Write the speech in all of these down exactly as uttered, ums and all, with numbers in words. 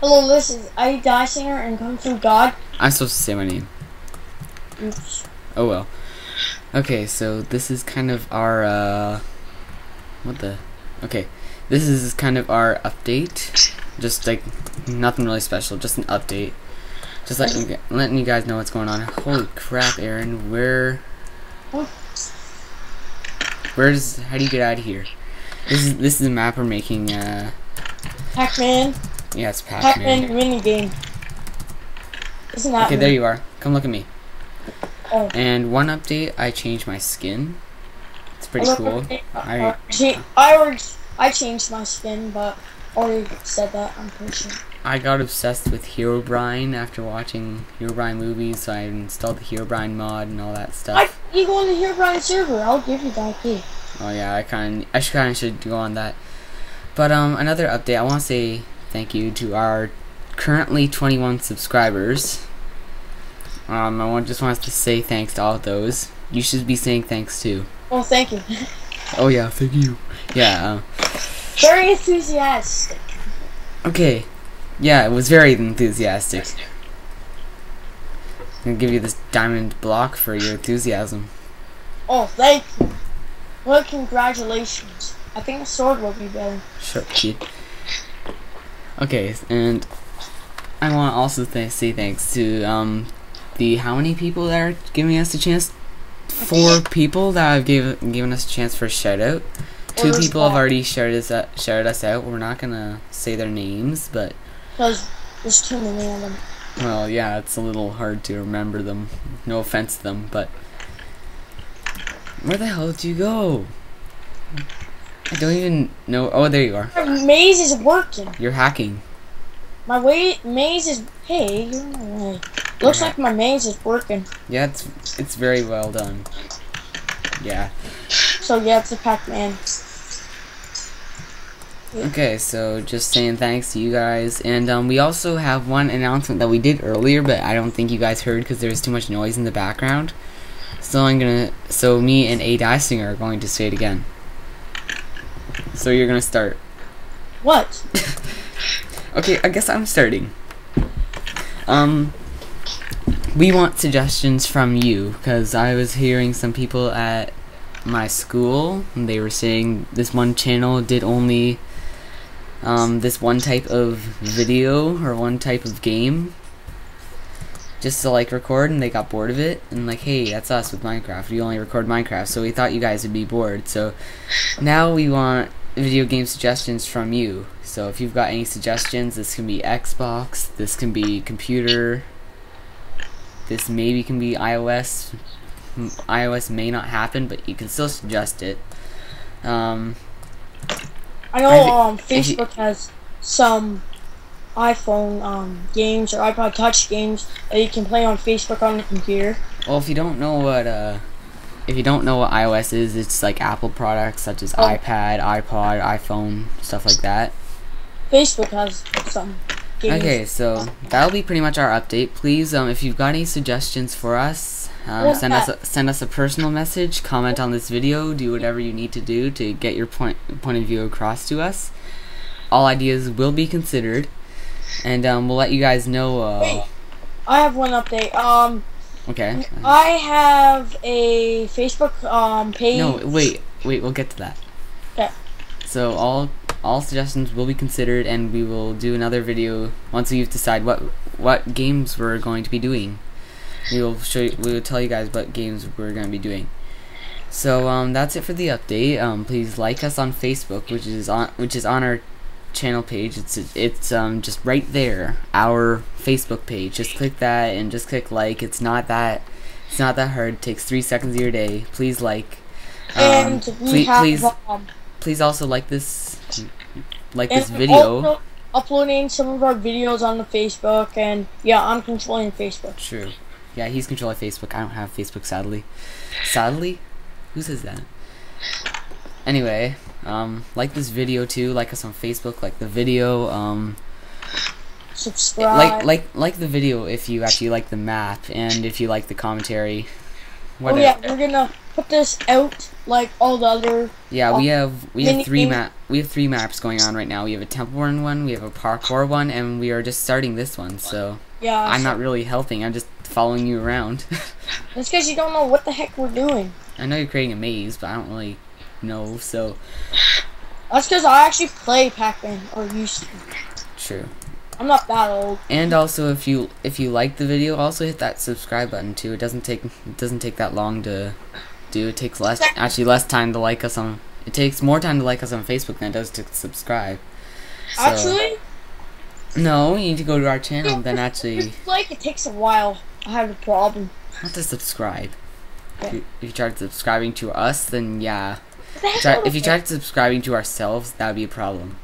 Hello, this is Aydashinger and Kung Fu God. I'm supposed to say my name. Oops. Oh well. Okay, so this is kind of our, uh, what the, okay, this is kind of our update, just like, nothing really special, just an update, just letting you, letting you guys know what's going on. Holy crap, Aaron, where, where's, how do you get out of here? This is, this is a map we're making, uh, Pac-Man. Yeah, it's Pac-Man. Pac-Man minigame. Isn't that okay, there you are, come look at me. Oh. And one update, I changed my skin. It's pretty cool. I I, already, I changed my skin, but already said that, I'm pretty sure. I got obsessed with Herobrine after watching Herobrine movies, so I installed the Herobrine mod and all that stuff. I, you go on the Herobrine server, I'll give you the I P. Oh yeah, I kind I kind of should go on that. But um, another update, I want to say thank you to our currently twenty-one subscribers. Um, I just want to say thanks to all of those. You should be saying thanks too. Oh, thank you. Oh yeah, thank you. Yeah. Um. Very enthusiastic. Okay. Yeah, it was very enthusiastic. I'm gonna give you this diamond block for your enthusiasm. Oh, thank you. Well, congratulations. I think a sword will be better. Sure, kid. Okay, and I want to also th say thanks to um. The how many people that are giving us a chance? Four people that have gave, given us a chance for a shout out. Two people have already shouted us out, shouted us out. We're not gonna say their names, but there's, there's too many of them. Well, yeah, it's a little hard to remember them. No offense to them, but where the hell did you go? I don't even know. Oh, there you are. Your maze is working. You're hacking. My way maze is hey. You're in my way. Looks right. Like my maze is working. Yeah, it's it's very well done. Yeah. So yeah, it's a Pac-Man. Yeah. Okay, so just saying thanks to you guys, and um, we also have one announcement that we did earlier, but I don't think you guys heard because there's too much noise in the background. So I'm gonna, so me and Aydashinger are going to say it again. So you're gonna start. What? Okay, I guess I'm starting. Um. We want suggestions from you, because I was hearing some people at my school, and they were saying this one channel did only um, this one type of video, or one type of game, just to like record, and they got bored of it, and like, hey, that's us with Minecraft, we only record Minecraft, so we thought you guys would be bored, so now we want video game suggestions from you, so if you've got any suggestions, this can be Xbox, this can be computer, this maybe can be iOS. iOS may not happen, but you can still suggest it. Um, I know um, Facebook has some iPhone um, games or iPod Touch games that you can play on Facebook on the computer. Well, if you don't know what uh, if you don't know what iOS is, it's like Apple products such as oh. iPad, iPod, iPhone, stuff like that. Facebook has some. Okay, so that'll be pretty much our update. Please, um, if you've got any suggestions for us, um, send us a, send us a personal message, comment on this video, do whatever you need to do to get your point point of view across to us. All ideas will be considered, and um, we'll let you guys know. Uh, Wait, I have one update. Um. Okay. I have a Facebook um page. No, wait, wait. We'll get to that. Okay. So all. All suggestions will be considered, and we will do another video once we've decided what what games we're going to be doing. We will show you, we will tell you guys what games we're going to be doing. So um, that's it for the update. Um, please like us on Facebook, which is on which is on our channel page. It's it's um, just right there, our Facebook page. Just click that and just click like. It's not that it's not that hard. It takes three seconds of your day. Please like. Um, and we please, have please, um, Please also like this, like and this video. Also uploading some of our videos on the Facebook, and yeah, I'm controlling Facebook. True. Yeah, he's controlling Facebook. I don't have Facebook, sadly. Sadly, who says that? Anyway, um, like this video too. Like us on Facebook. Like the video. Um, Subscribe. Like like like the video if you actually like the map and if you like the commentary. Whatever. Oh yeah, we're gonna put this out like all the other. Yeah, we have we have three map we have three maps going on right now. We have a Temple Run one, we have a parkour one, and we are just starting this one. So yeah, I'm so not really helping. I'm just following you around. That's because you don't know what the heck we're doing. I know you're creating a maze, but I don't really know. So that's because I actually play Pac-Man, or used to. True. I'm not that old. And also, if you if you like the video, also hit that subscribe button too. It doesn't take it doesn't take that long to do. It takes less actually less time to like us on. It takes more time to like us on Facebook than it does to subscribe. So, actually. No, you need to go to our channel. Then actually. Like it takes a while. I have a problem. Not to subscribe. Okay. If, you, if you tried subscribing to us, then yeah. Try, if you tried subscribing to ourselves, that would be a problem.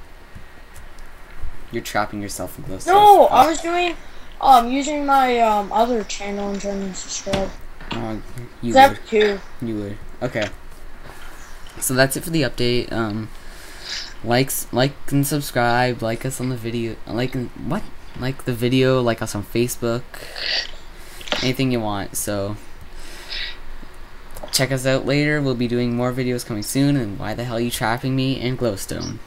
You're trapping yourself in close. No, I was doing, um, using my um other channel and trying to subscribe. Oh, you would. Too. You would. Okay. So that's it for the update. Um, likes, like and subscribe. Like us on the video. Like and what? Like the video. Like us on Facebook. Anything you want. So check us out later. We'll be doing more videos coming soon. And why the hell are you trapping me? And glowstone.